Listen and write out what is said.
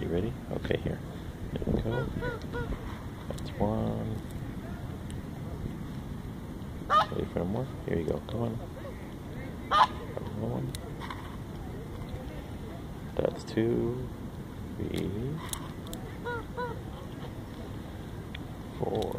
You ready? Okay, here. Here we go. That's one. Wait for more. Here you go. Come on. Another one. That's two. 3, 4.